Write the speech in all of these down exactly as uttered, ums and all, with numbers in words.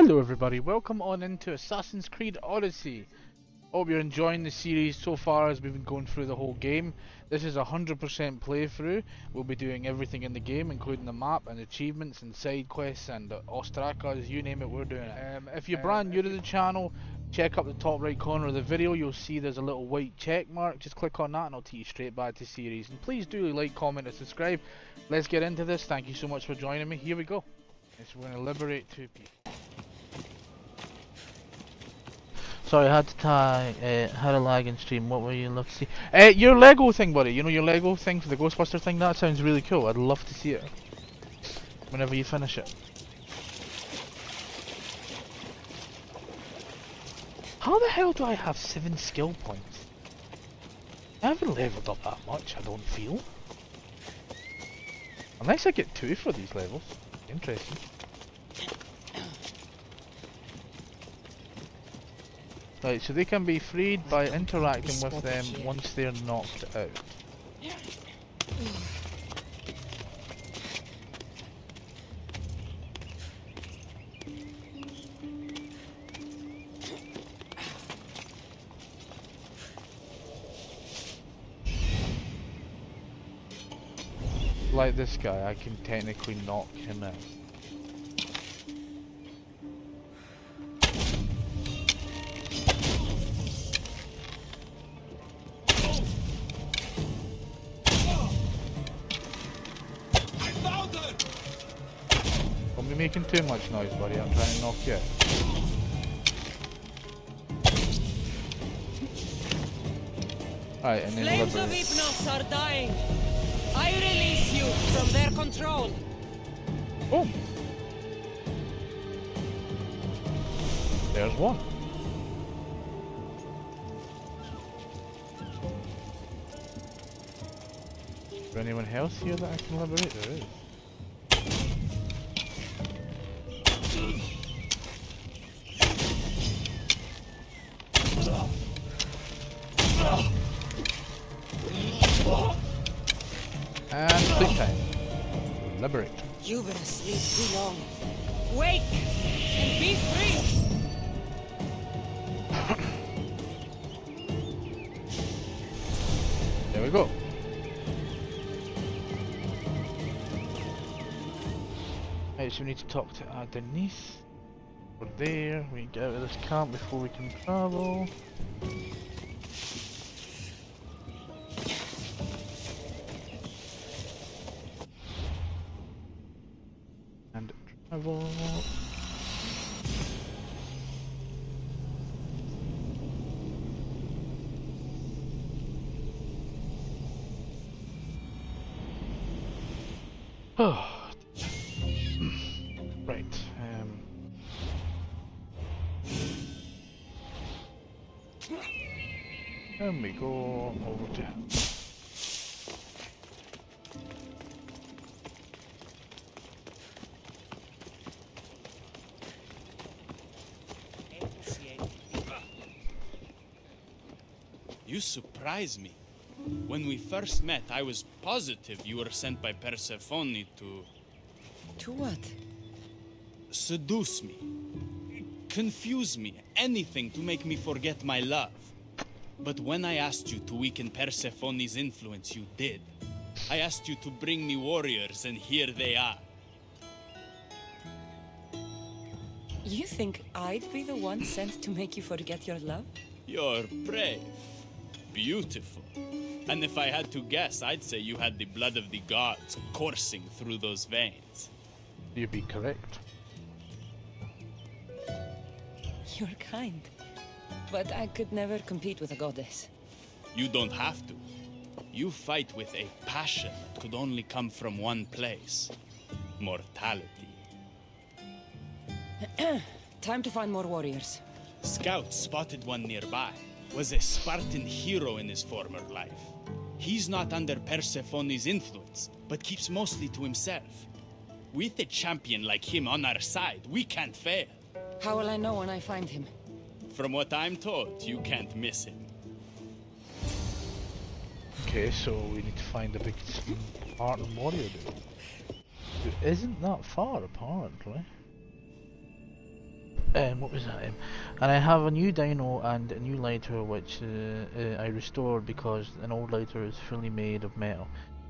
Hello everybody, welcome on into Assassin's Creed Odyssey. Hope you're enjoying the series so far as we've been going through the whole game. This is a one hundred percent playthrough. We'll be doing everything in the game, including the map and achievements and side quests and ostrakas, you name it, we're doing it. Um, if you're brand new to the channel, check up the top right corner of the video. You'll see there's a little white check mark. Just click on that and I'll take you straight back to series. And please do like, comment and subscribe. Let's get into this. Thank you so much for joining me. Here we go. It's going to liberate two people. Sorry, I had to tie, uh, had a lag in stream. What were you looking to see? Uh, your Lego thing, buddy. You know your Lego thing for the Ghostbuster thing? That sounds really cool. I'd love to see it whenever you finish it. How the hell do I have seven skill points? I haven't leveled up that much, I don't feel. Unless I get two for these levels. Interesting. Right, so they can be freed by interacting with them once they're knocked out. Like this guy, I can technically knock him out. Making too much noise, buddy. I'm trying to knock you out. Alright, and then Flames of Hypnos are dying. I release you from their control. Boom. There's one. Is there anyone else here that I can liberate? There is. And sleep time. Liberate. You better sleep too long. Wake and be free. There we go. Right, so we need to talk to Adenis. We're there. We need to get out of this camp before we can travel. Oh, right. Um. And we go over to him. You surprise me. When we first met, I was positive you were sent by Persephone to... To what? Seduce me. Confuse me. Anything to make me forget my love. But when I asked you to weaken Persephone's influence, you did. I asked you to bring me warriors, and here they are. You think I'd be the one sent to make you forget your love? You're brave. Beautiful. And if I had to guess, I'd say you had the blood of the gods coursing through those veins. You'd be correct. You're kind, but I could never compete with a goddess. You don't have to. You fight with a passion that could only come from one place. Mortality. Time to find more warriors. Scouts spotted one nearby. Was a Spartan hero in his former life. He's not under Persephone's influence, but keeps mostly to himself. With a champion like him on our side, we can't fail. How will I know when I find him? From what I'm told, you can't miss him. Okay, so we need to find a big Spartan warrior dude. Who isn't that far, apparently. um, what was that? Um, and I have a new dino and a new lighter, which uh, uh, I restored because an old lighter is fully made of metal,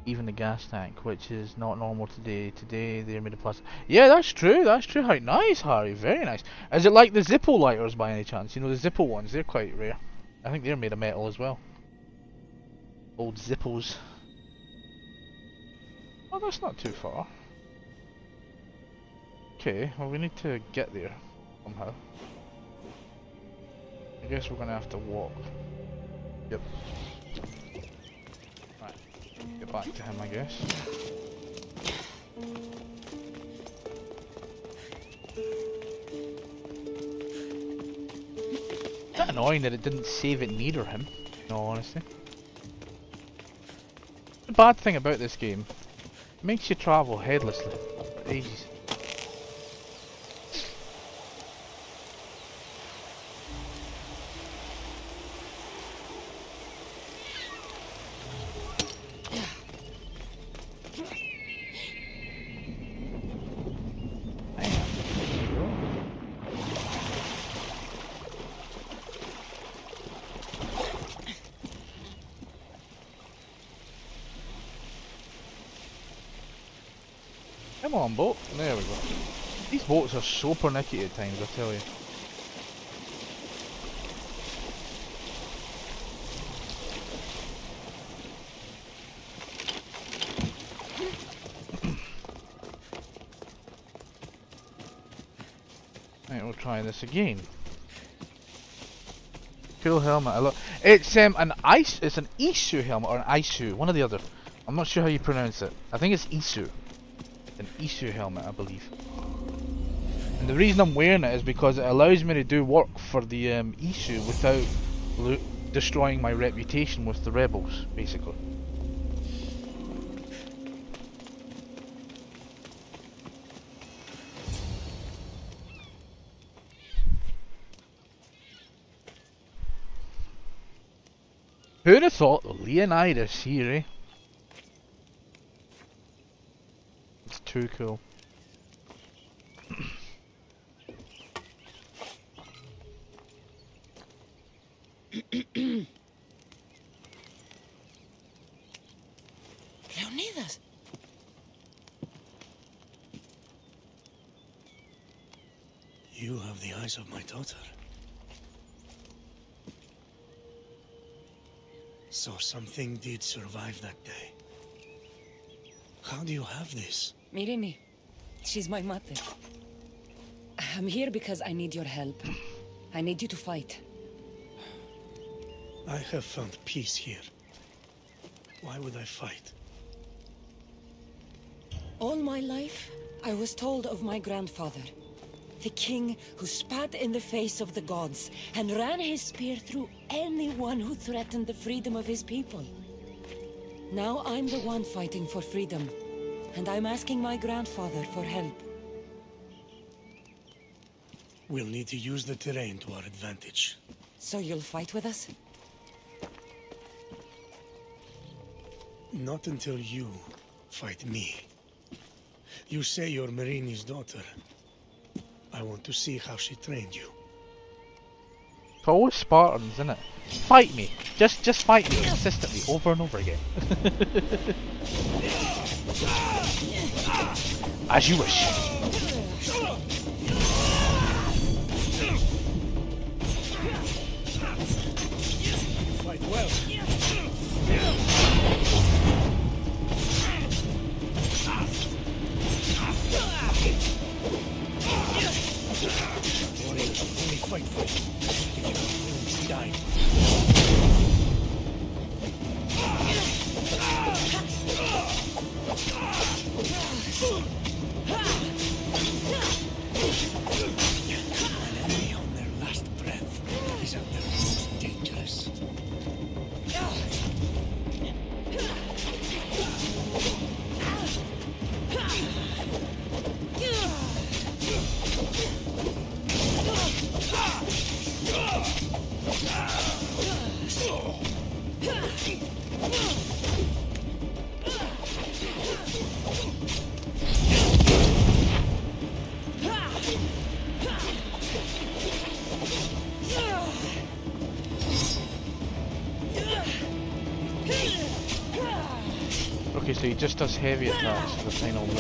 even the gas tank, which is not normal today. Today they're made of plastic. Yeah, that's true. That's true. How nice, Harry. Very nice. Is it like the Zippo lighters by any chance? You know, the Zippo ones. They're quite rare. I think they're made of metal as well. Old Zippos. Oh, that's not too far. Okay, well, we need to get there somehow. I guess we're gonna have to walk. Yep. Right, get back to him, I guess. It's that annoying that it didn't save it neither him, in all honesty. The bad thing about this game, it makes you travel headlessly for ages. Come on, boat. There we go. These boats are so pernickety at times, I tell you. Right, we'll try this again. Cool helmet. I love. It's um an ice. It's an Isu helmet or an Isu, one or the other. I'm not sure how you pronounce it. I think it's Isu. An Isu helmet, I believe. And the reason I'm wearing it is because it allows me to do work for the um, Isu without lo destroying my reputation with the rebels, basically. Who'd have thought Leonidas here, eh? Too cool. Leonidas. You have the eyes of my daughter. So something did survive that day. How do you have this? Myrrine, she's my mother. I'm here because I need your help. I need you to fight. I have found peace here. Why would I fight? All my life, I was told of my grandfather, the king who spat in the face of the gods and ran his spear through anyone who threatened the freedom of his people. Now I'm the one fighting for freedom. And I'm asking my grandfather for help. We'll need to use the terrain to our advantage. So you'll fight with us? Not until you fight me. You say you're Myrrine's daughter. I want to see how she trained you. It's always Spartans, isn't it? Fight me. Just, just fight me consistently, over and over again. As you wish. Fight well. Warriors, only fight for it. If you don't win, you die. An enemy on their last breath is at their most dangerous. Okay, so he just does heavy attacks for the final move.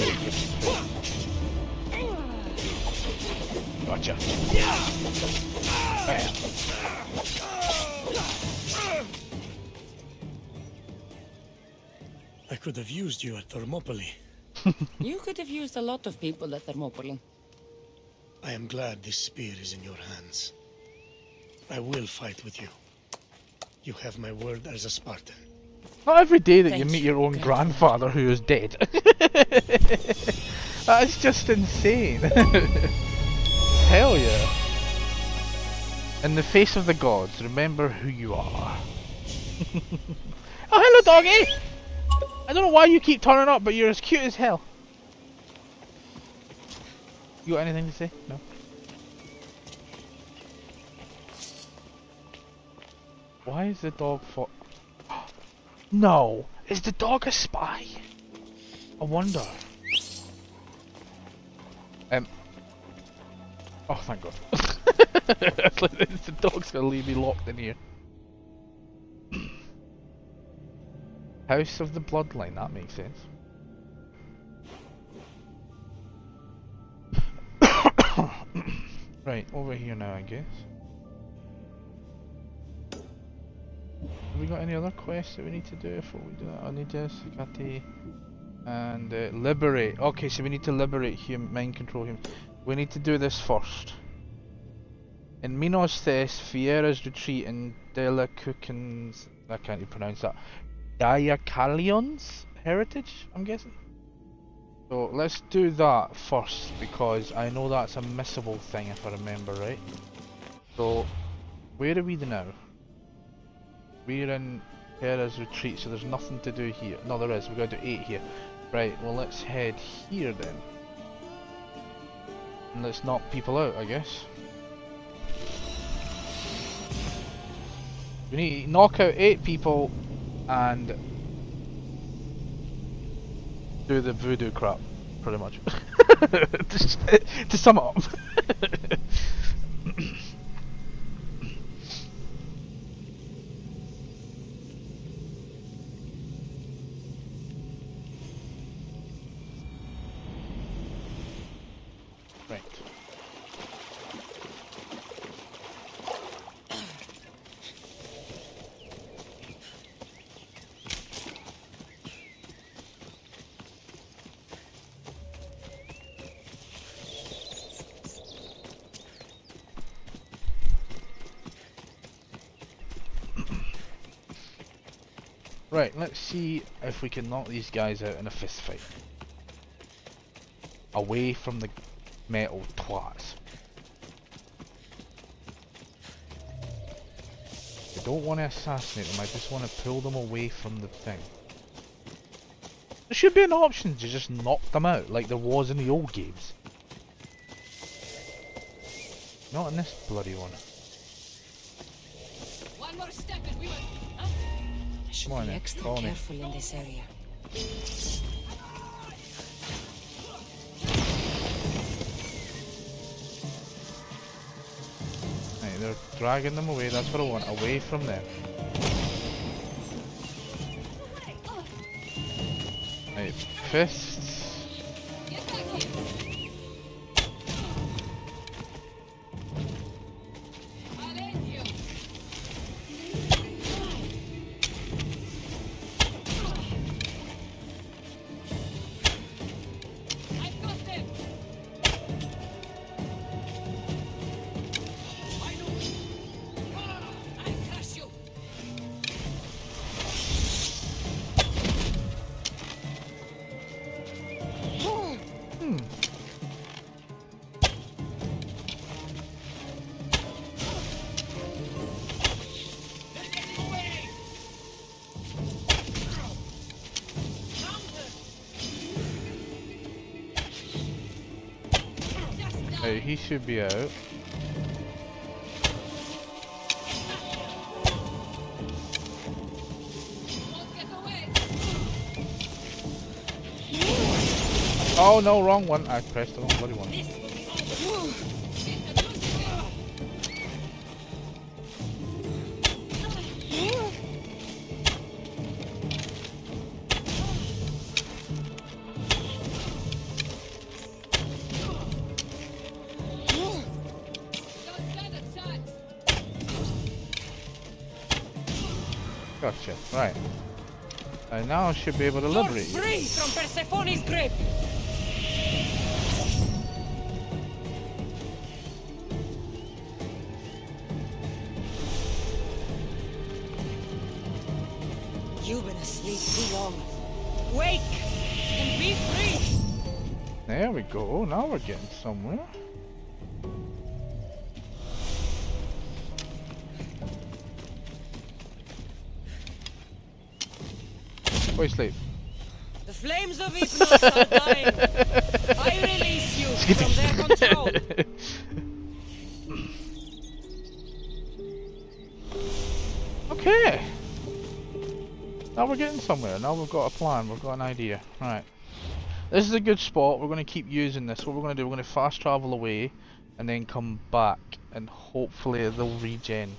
Gotcha. I could have used you at Thermopylae. You could have used a lot of people at Thermopylae. I am glad this spear is in your hands. I will fight with you. You have my word as a Spartan. Not every day that Thanks. you meet your own grandfather who is dead. That is just insane. Hell yeah. In the face of the gods, remember who you are. Oh, hello doggy! I don't know why you keep turning up, but you're as cute as hell. You got anything to say? No? Why is the dog for... No! Is the dog a spy? I wonder. Um. Oh, thank God. The dog's gonna leave me locked in here. House of the Bloodline, that makes sense. Right, over here now, I guess. Have we got any other quests that we need to do before we do that? I need this, Gatti, and uh, liberate. Okay, so we need to liberate him, mind control him. We need to do this first. In Minos' Thess, Fiera's Retreat, and Delacucan's, I can't even pronounce that, Diakalion's Heritage, I'm guessing? So let's do that first, because I know that's a missable thing if I remember right. So, where are we now? We're in Hera's Retreat, so there's nothing to do here. No, there is. We've got to do eight here. Right, well, let's head here then. And let's knock people out, I guess. We need to knock out eight people and do the voodoo crap, pretty much. Just, to sum it up. Right, let's see if we can knock these guys out in a fist fight. Away from the metal twats. I don't want to assassinate them, I just want to pull them away from the thing. There should be an option to just knock them out, like there was in the old games. Not in this bloody one. One more step and we will... Should be extra careful in this area. Right, they're dragging them away, that's what I want, away from them. Right, fists. He should be out. Oh no, wrong one. I pressed the wrong bloody one. structure. Right. I now should be able to liberate you. Free from Persephone's grip. You've been asleep too long. Wake and be free. There we go. Now we're getting somewhere. Go sleep. The flames of Hypnos are dying. I release you from their control. Okay. Now we're getting somewhere. Now we've got a plan. We've got an idea. Right. This is a good spot. We're going to keep using this. What we're going to do, we're going to fast travel away and then come back and hopefully they'll regen.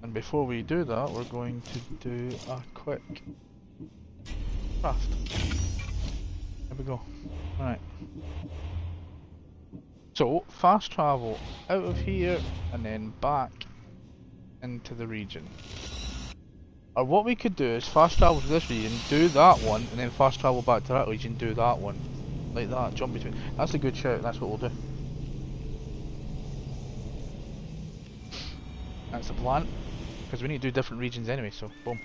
And before we do that, we're going to do a quick craft. There we go. Right. So, fast travel out of here and then back into the region. Or what we could do is fast travel to this region, do that one, and then fast travel back to that region, do that one. Like that, jump between. That's a good shout, that's what we'll do. That's the plan. Because we need to do different regions anyway, so boom.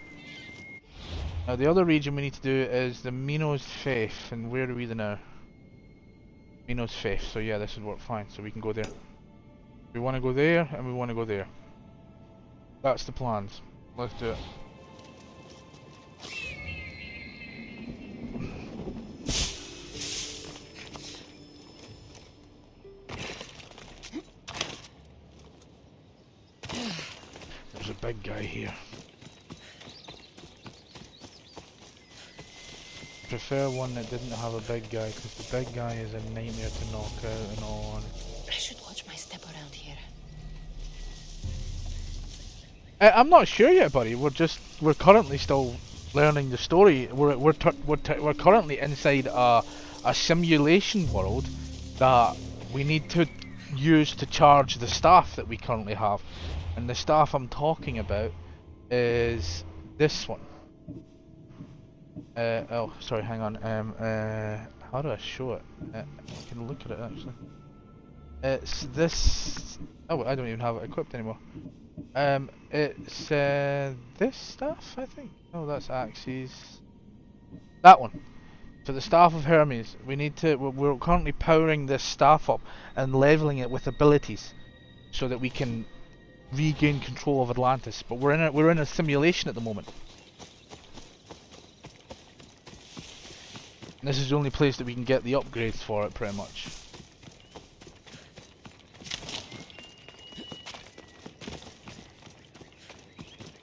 Now the other region we need to do is the Minos Faith, and where are we now? Minos Faith, so yeah, this would work fine, so we can go there. We want to go there, and we want to go there. That's the plans. Let's do it. There's a big guy here. I prefer one that didn't have a big guy, because the big guy is a nightmare to knock out and all on. I should watch my step around here. I, I'm not sure yet, buddy. We're just we're currently still learning the story. We're we're t we're, t we're currently inside a a simulation world that we need to use to charge the staff that we currently have. And the staff I'm talking about is this one. Uh, oh, sorry, hang on. Um, uh, how do I show it? Uh, I can look at it actually. It's this. Oh, I don't even have it equipped anymore. Um, it's uh, this staff, I think. Oh, that's Axes. That one. For the staff of Hermes, we need to. We're currently powering this staff up and leveling it with abilities, so that we can regain control of Atlantis. But we're in a we're in a simulation at the moment. And this is the only place that we can get the upgrades for it, pretty much.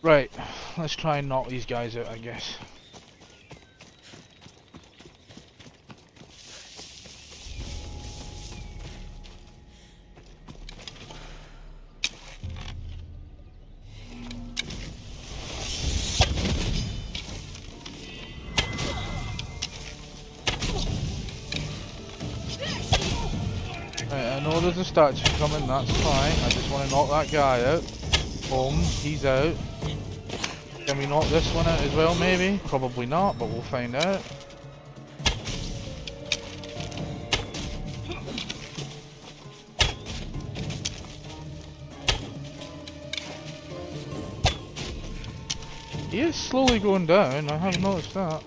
Right, let's try and knock these guys out, I guess. The statue coming, that's fine. I just want to knock that guy out. Boom, he's out. Can we knock this one out as well, maybe? Probably not, but we'll find out. He is slowly going down, I have noticed that.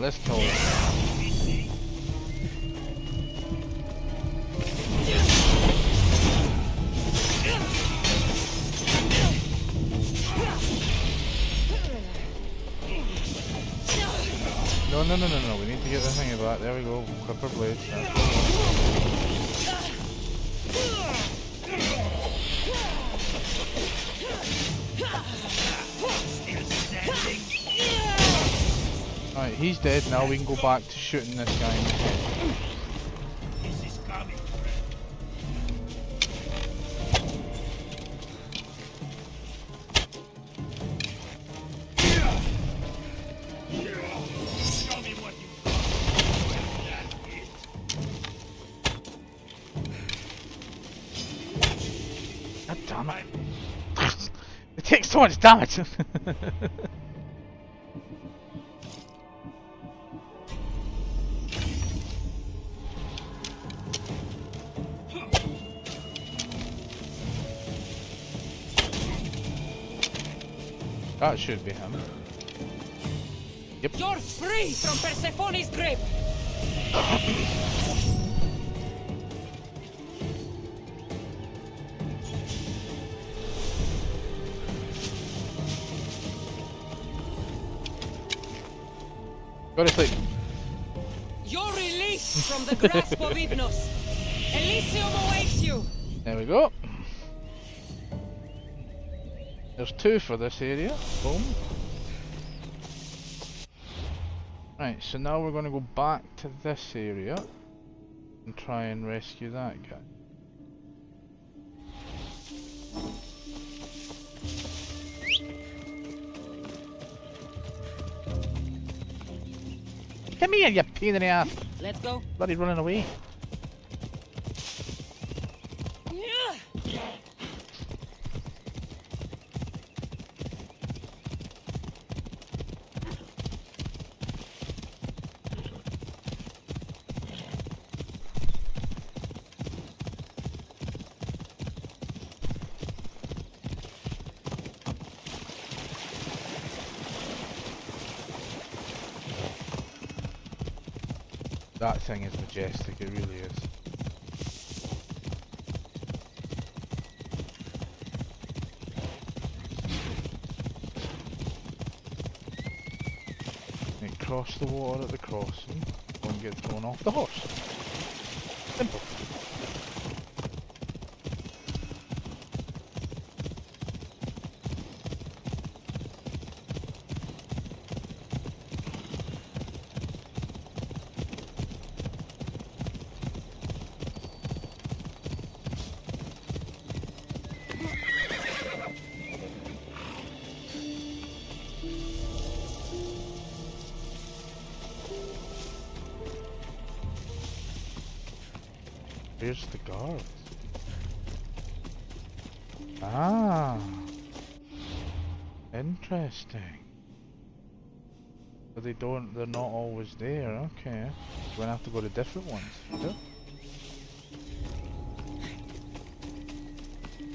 Let's kill him. No, no, no, no, no. We need to get the thingy back. There we go. Clipper blades. That's Alright, he's dead now, we can go back to shooting this guy in the head. So much damage. That should be him. Yep. You're free from Persephone's grip. Go to sleep. You're released from the grasp of Hypnos. Elysium awaits you. There we go. There's two for this area. Boom. Right, so now we're going to go back to this area and try and rescue that guy. Come here, you pain in the ass. Let's go. Bloody running away. That thing is majestic, it really is. They cross the water at the crossing, don't get thrown off the horse. Simple. Here's the guards. Ah, interesting. But they don't, they're not always there, okay. We're gonna have to go to different ones, okay?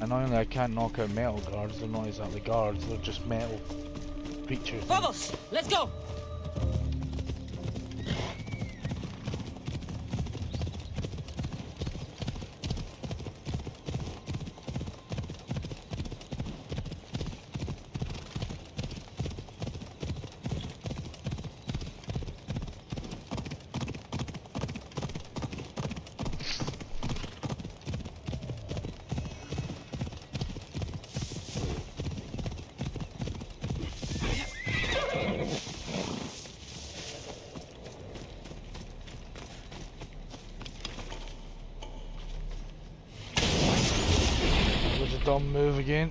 Annoyingly, I can't knock out metal guards, they're not exactly guards, they're just metal creatures. Phobos, let's go! Dumb move again.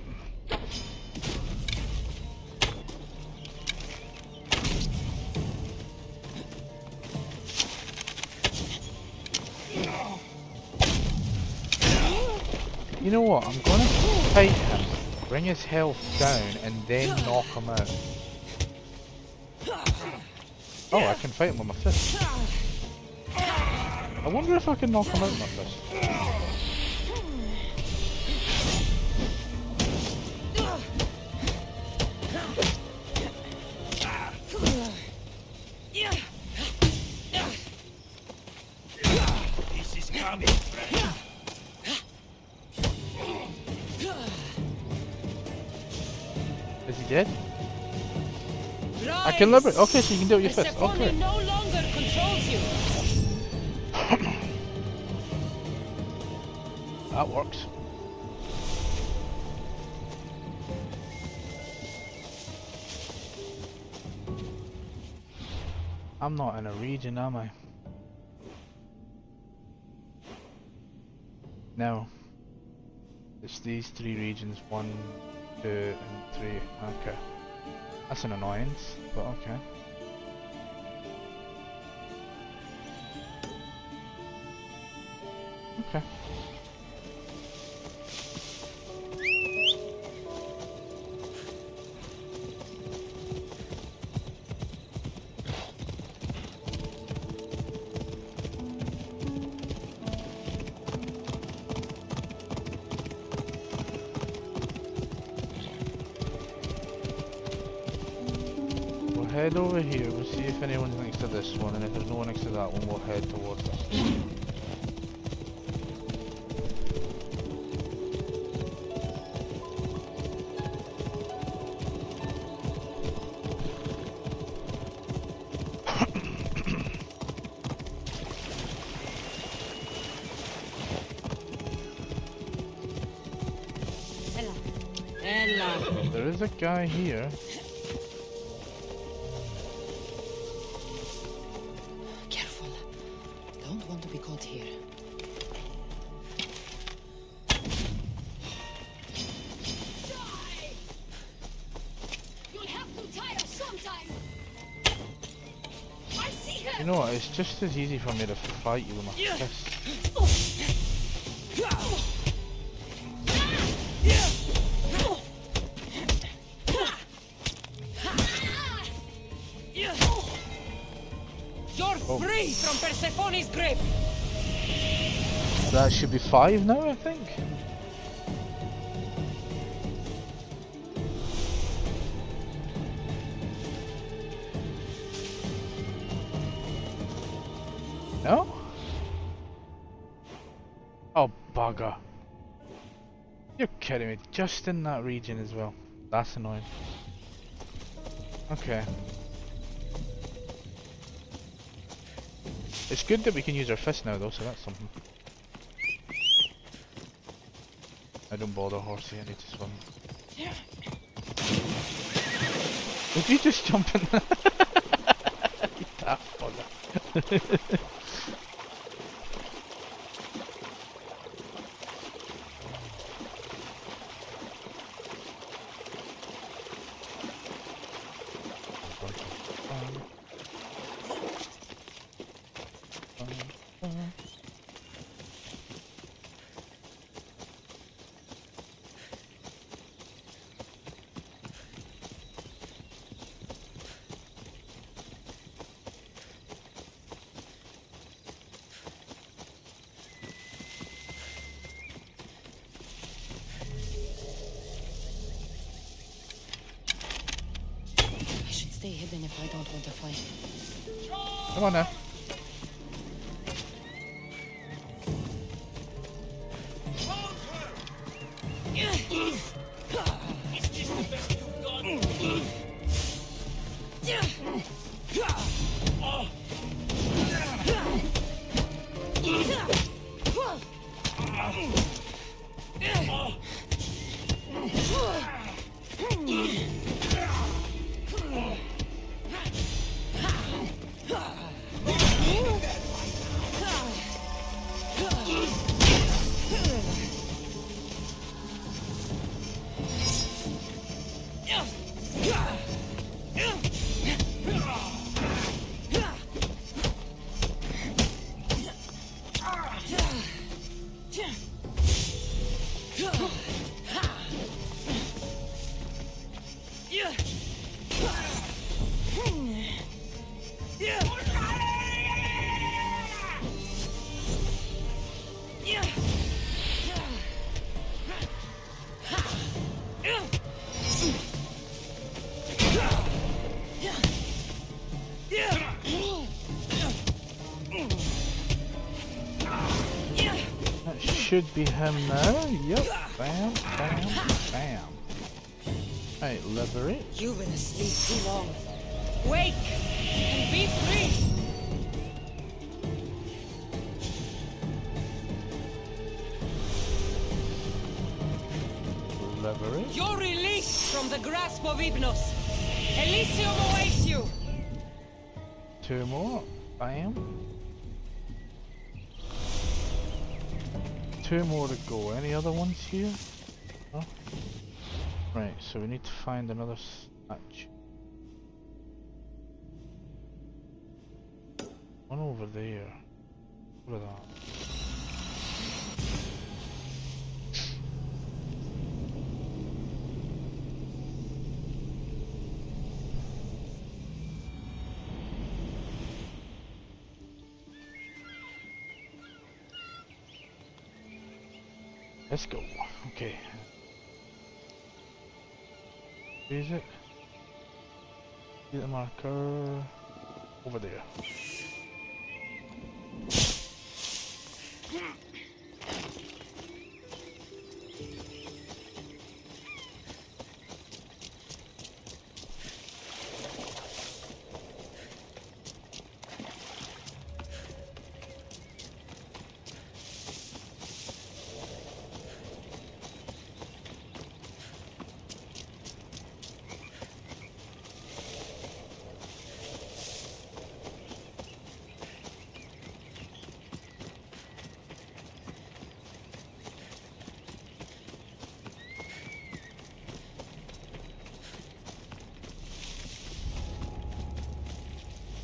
You know what? I'm gonna fight him, bring his health down, and then knock him out. Oh, I can fight him with my fist. I wonder if I can knock him out with my fist. Is he dead? Rise. I can liberate. Okay, so you can do it with your fist. Okay. No longer controls you. That works. I'm not in a region, am I? No. It's these three regions, one, two, and three. Okay. That's an annoyance, but okay. Okay. Head over here, we'll see if anyone's next to this one, and if there's no one next to that one, we'll head towards it. Hello. There is a guy here. It's just as easy for me to fight you with my fist. You're oh. free from Persephone's grip. That should be five now, I think. You're kidding me, just in that region as well. That's annoying. Okay. It's good that we can use our fists now though, so that's something. I don't bother horsey, I need to swim. Did you just jump in there? You daft bugger. Stay hidden if I don't want to fight. Come on now. Should be him now. Yep. Bam, bam, bam. Hey, liberate. You've been asleep too long. Wake and be free. Liberate. You're released from the grasp of Hypnos. Elysium awaits you. two more. Bam. Two more to go. Any other ones here? No? Right, so we need to find another statue. One over there. Look at that. Let's go. Okay. Is it? See the marker over there.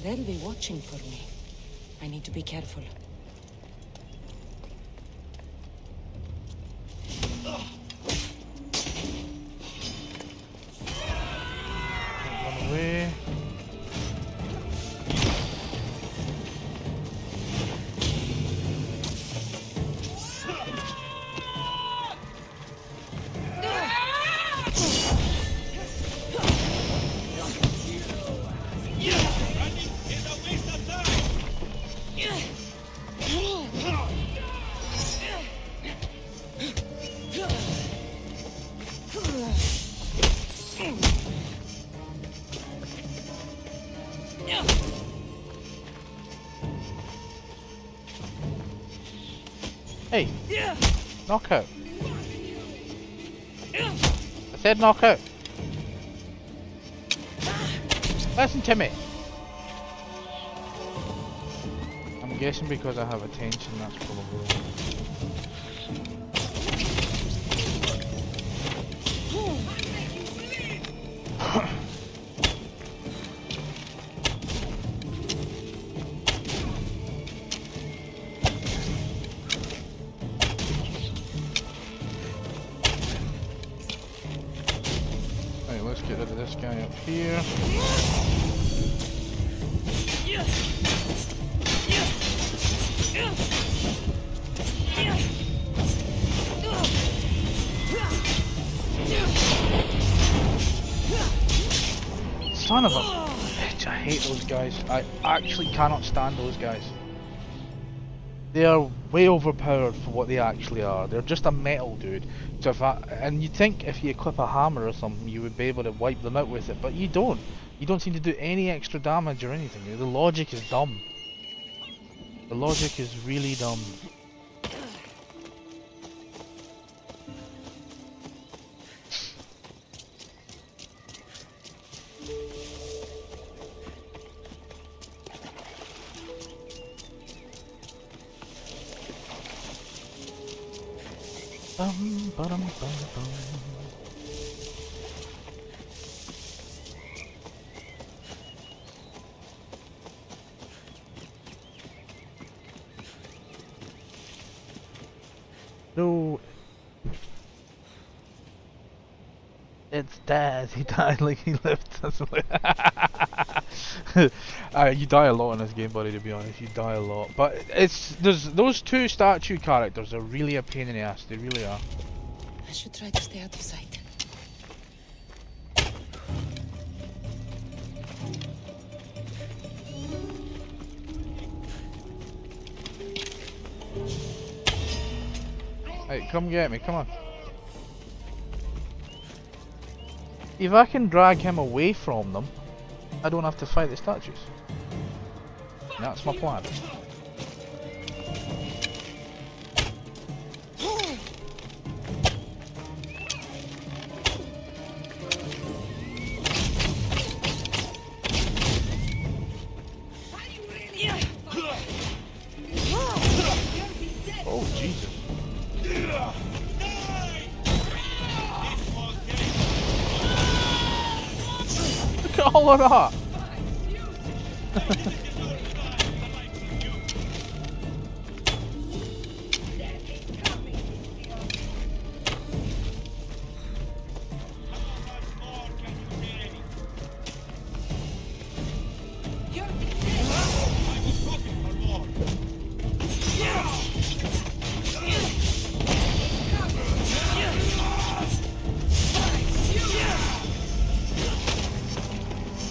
They'll be watching for me. I need to be careful. Hey, knockout. I said knockout. Listen to me. I'm guessing because I have attention, that's probably. Here. Son of a bitch, I hate those guys. I actually cannot stand those guys. They are way overpowered for what they actually are. They're just a metal dude. So if I, and you think if you equip a hammer or something you would be able to wipe them out with it, but you don't. You don't seem to do any extra damage or anything. The logic is dumb. The logic is really dumb. Bum, bum, bum, bum. No, it's dead. He died like he lived. uh, you die a lot in this game, buddy. To be honest, you die a lot. But it's there's those two statue characters are really a pain in the ass. They really are. I should try to stay out of sight. Hey, come get me! Come on. If I can drag him away from them, I don't have to fight the statues. And that's my plan. Oh, Jesus. Look at all of that.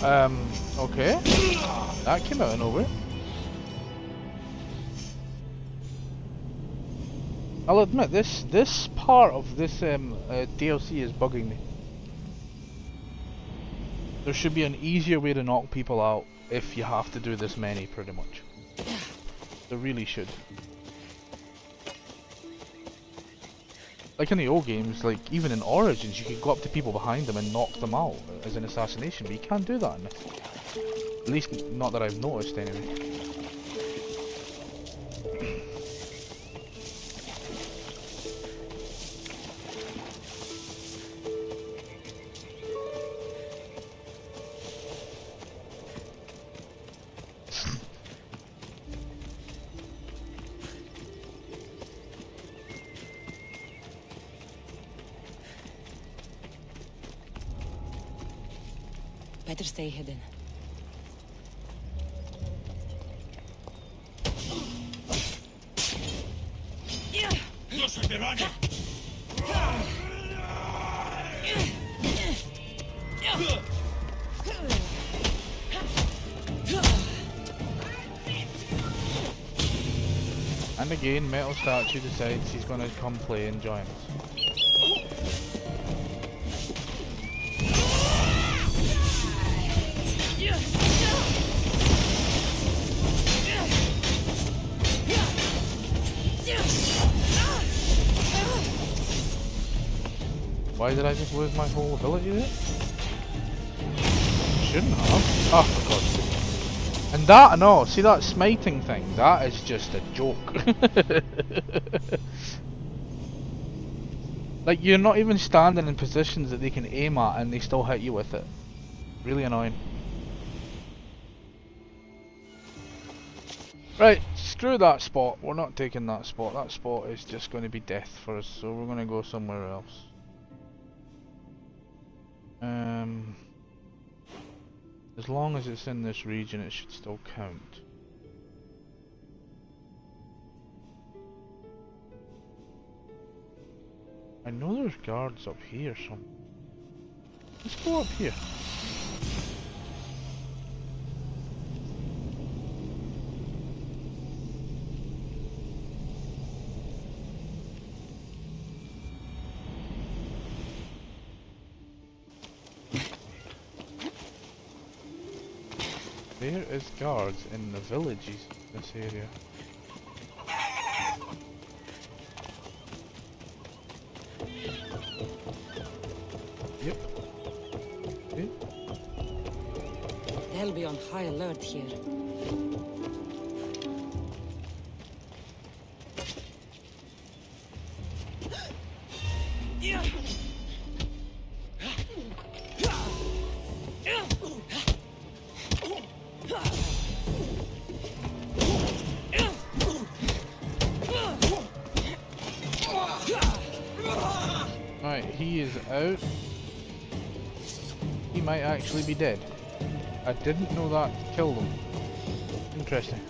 Um, okay. That came out of nowhere. I'll admit, this this part of this um, uh, D L C is bugging me. There should be an easier way to knock people out if you have to do this many, pretty much. There really should. Like in the old games, like even in Origins, you could go up to people behind them and knock them out as an assassination, but you can't do that in this. At least not that I've noticed anyway. Better stay hidden. And again, Metal Statue decides he's gonna come play and join us. Why did I just lose my whole ability there? Shouldn't have. Oh, for God's sake. And that, no, see that smiting thing? That is just a joke. Like, you're not even standing in positions that they can aim at and they still hit you with it. Really annoying. Right, screw that spot. We're not taking that spot. That spot is just going to be death for us, so we're going to go somewhere else. Um, as long as it's in this region, it should still count. I know there's guards up here somewhere. Let's go up here. There is guards in the villages in this area. Yep. Okay. They'll be on high alert here. Out. He might actually be dead. I didn't know that killed him. Interesting.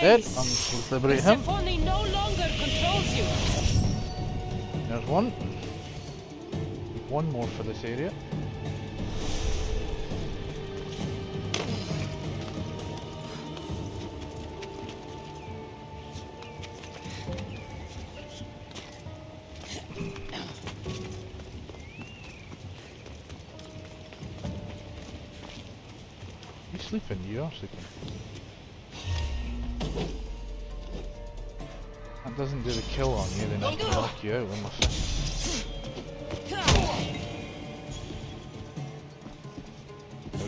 Dead. I'm supposed to liberate him. Persephone no longer controls you. There's one. One more for this area. sleeping, you are sleeping. That doesn't do the kill on you, then I can knock you out with my thing.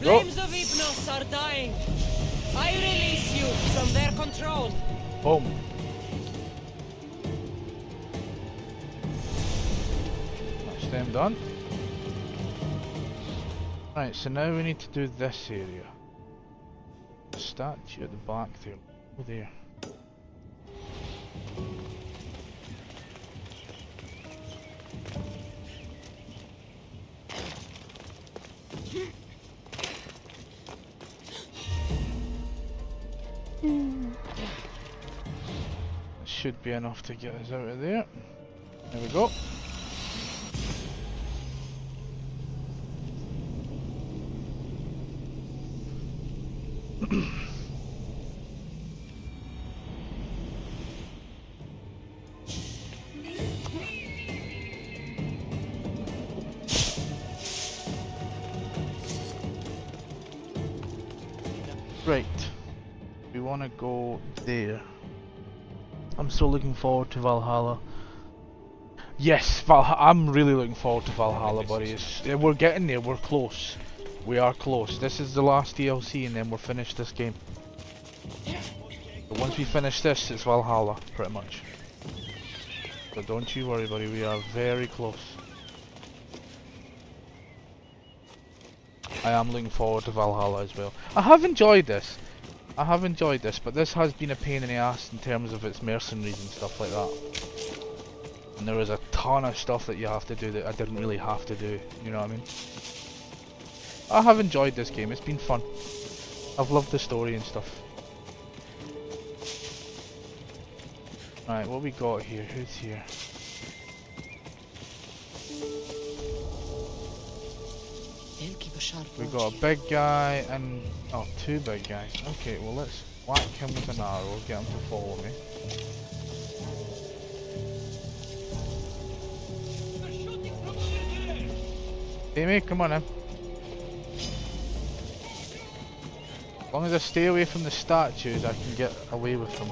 Flames of Hypnos are dying. I release you from their control. Boom. That's them done. Right, so now we need to do this area. The statue at the back there. Over there. Should be enough to get us out of there. There we go. Right. We want to go there. I'm so looking forward to Valhalla. Yes, Valhalla. I'm really looking forward to Valhalla, buddy. It's, we're getting there. We're close. We are close. This is the last D L C, and then we're finished this game. But once we finish this, it's Valhalla, pretty much. So don't you worry, buddy. We are very close. I am looking forward to Valhalla as well. I have enjoyed this. I have enjoyed this, but this has been a pain in the ass in terms of its mercenaries and stuff like that. And there was a ton of stuff that you have to do that I didn't really have to do, you know what I mean? I have enjoyed this game, it's been fun. I've loved the story and stuff. Right, what we got here? Who's here? We got a big guy and oh, two big guys. Okay, well let's whack him with an arrow, get him to follow me. Hey mate, come on in. As long as I stay away from the statues, I can get away with them.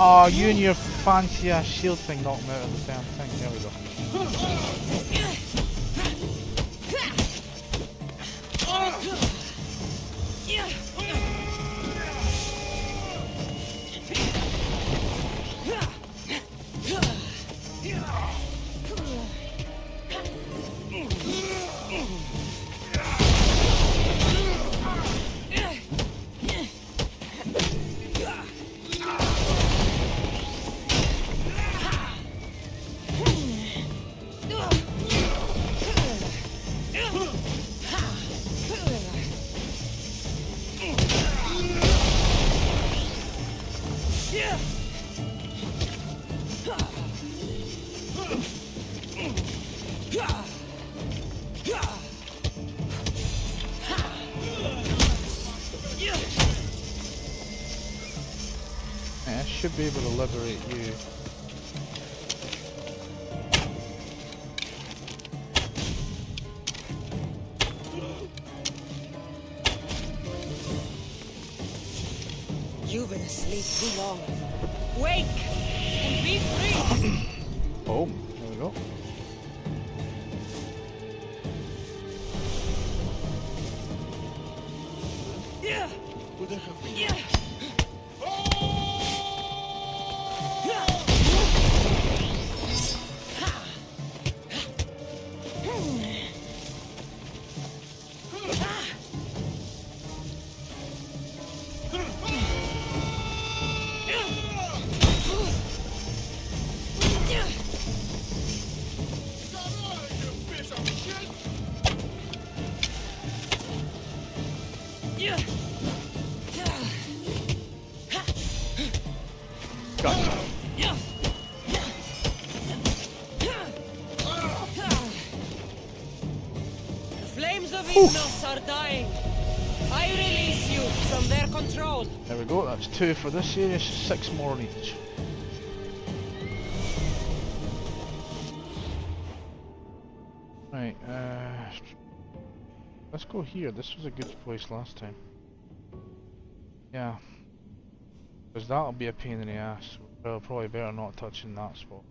Oh, you and your fancy ass shield thing knocked me out of the damn thing. There we go. Be able to liberate you. You've been asleep too long. Wake and be free. Oh, there we go. Yeah. Would there have been? Yeah. Gotcha. Hypnos are dying. I release you from their control. There we go, that's two for this area, six more on each. Right, uh, let's go here. This was a good place last time. Yeah. Because that'll be a pain in the ass. Well, probably better not touching that spot.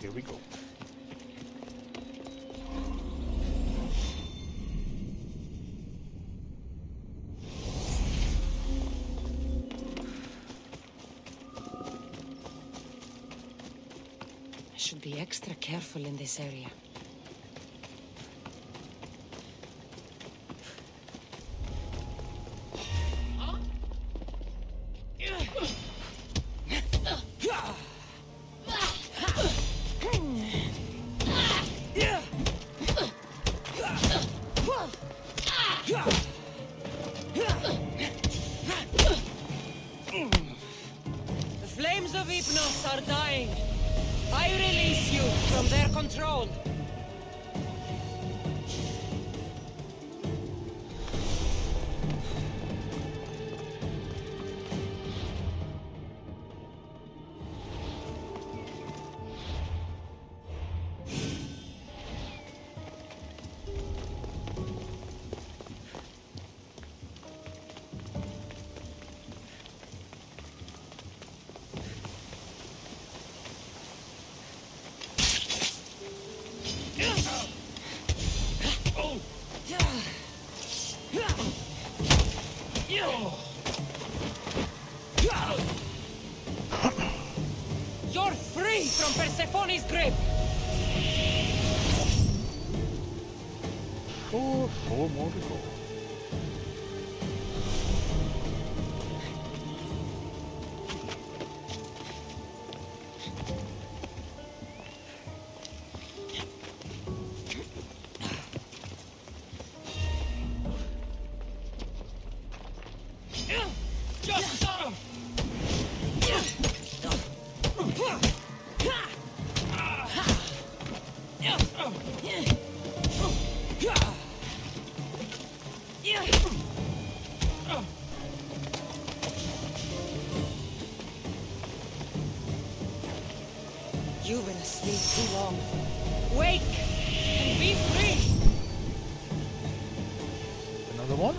Here we go. I should be extra careful in this area. You're free from Persephone's grip. Four, four more to go. You've been asleep too long. Wake and be free! Another one?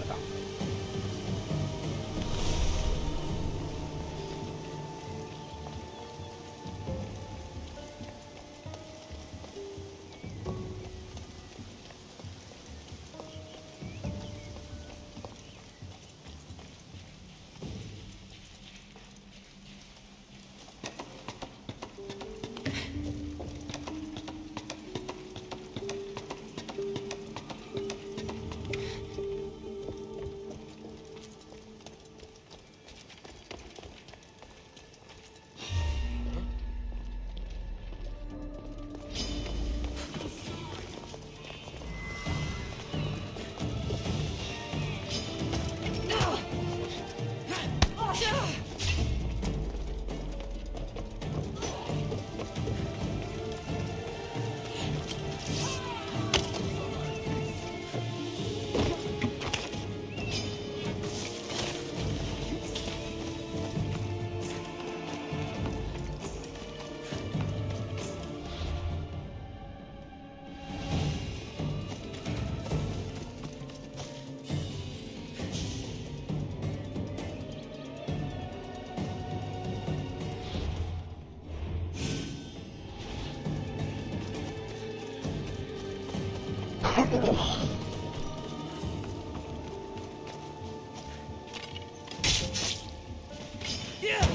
Yeah.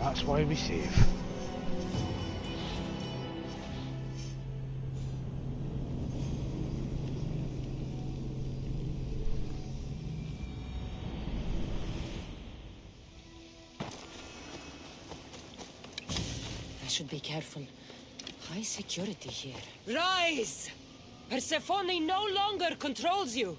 That's why we save. I should be careful. High security here. Rise! Persephone no longer controls you!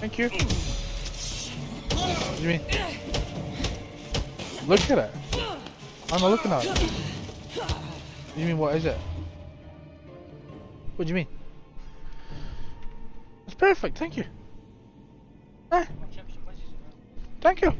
Thank you. What do you mean? Look at it. I'm not looking at it. You mean what is it? What do you mean? It's perfect. Thank you. Eh. Thank you.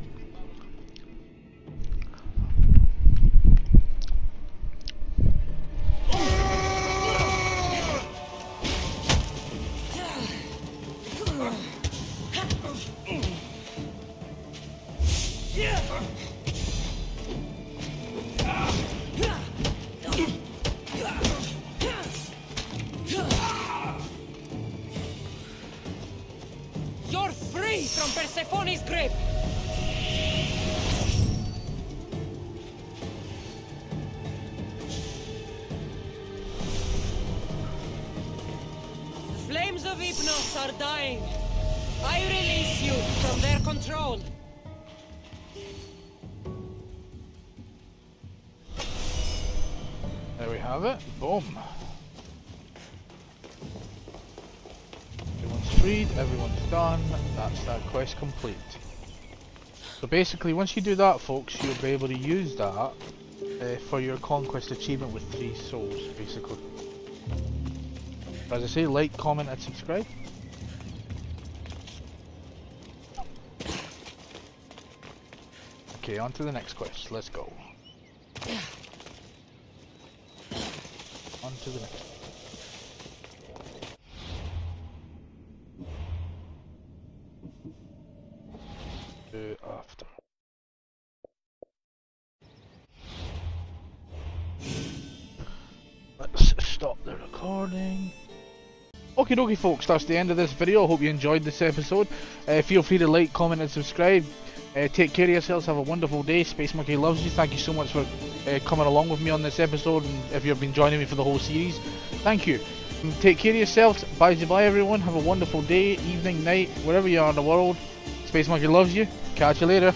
Quest complete. So basically, once you do that, folks, you'll be able to use that uh, for your conquest achievement with three souls, basically. But as I say, like, comment, and subscribe. Okay, on to the next quest. Let's go. On to the next. Okie dokie, folks, that's the end of this video. I hope you enjoyed this episode. Uh, feel free to like, comment and subscribe. Uh, take care of yourselves, have a wonderful day. Space Monkey loves you. Thank you so much for uh, coming along with me on this episode, and if you've been joining me for the whole series, thank you. And take care of yourselves. Bye bye everyone, have a wonderful day, evening, night, wherever you are in the world. Space Monkey loves you. Catch you later.